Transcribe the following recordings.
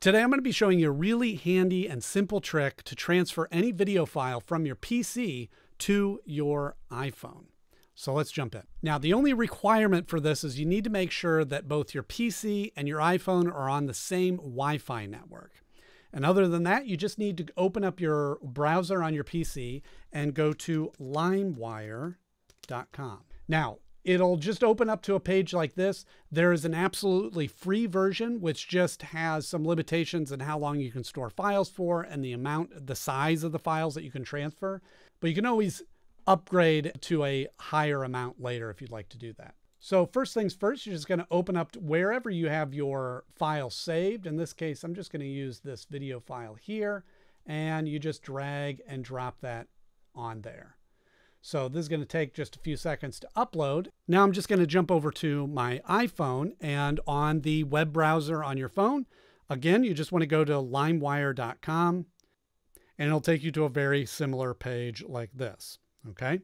Today I'm going to be showing you a really handy and simple trick to transfer any video file from your PC to your iPhone. So let's jump in. Now the only requirement for this is you need to make sure that both your PC and your iPhone are on the same Wi-Fi network. And other than that, you just need to open up your browser on your PC and go to LimeWire.com. Now, it'll just open up to a page like this. There is an absolutely free version, which just has some limitations on how long you can store files for and the amount, the size of the files that you can transfer. But you can always upgrade to a higher amount later if you'd like to do that. So first things first, you're just going to open up wherever you have your file saved. In this case, I'm just going to use this video file here, and you just drag and drop that on there. So this is going to take just a few seconds to upload. Now I'm just going to jump over to my iPhone, and on the web browser on your phone, again, you just want to go to limewire.com, and it'll take you to a very similar page like this. Okay.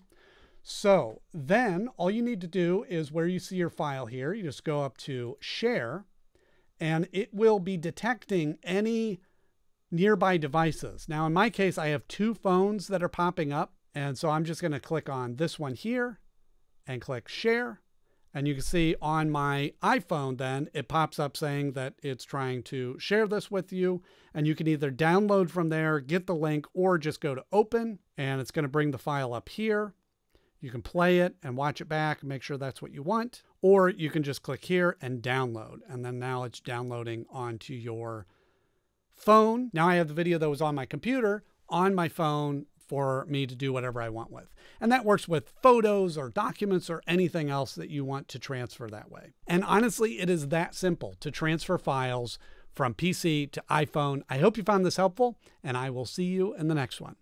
So then all you need to do is where you see your file here, you just go up to share, and it will be detecting any nearby devices. Now in my case, I have two phones that are popping up. And so I'm just going to click on this one here and click share. And you can see on my iPhone, then it pops up saying that it's trying to share this with you. And you can either download from there, get the link, or just go to open, and it's going to bring the file up here. You can play it and watch it back and make sure that's what you want. Or you can just click here and download. And then now it's downloading onto your phone. Now I have the video that was on my computer on my phone for me to do whatever I want with. And that works with photos or documents or anything else that you want to transfer that way. And honestly, it is that simple to transfer files from PC to iPhone. I hope you found this helpful, and I will see you in the next one.